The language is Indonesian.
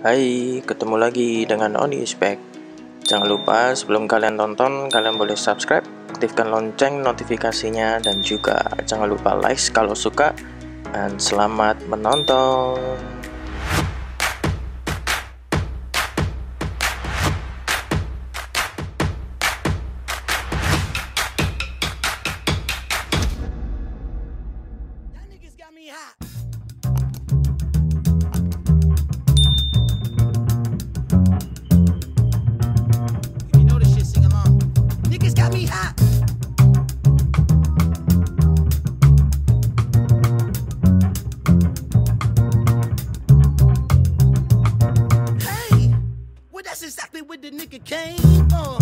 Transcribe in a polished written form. Hai, ketemu lagi dengan Ony Is Back. Jangan lupa sebelum kalian tonton, kalian boleh subscribe, aktifkan lonceng notifikasinya, dan juga jangan lupa like kalau suka, dan selamat menonton. That niggas got me hot. Exactly where the nigga came from.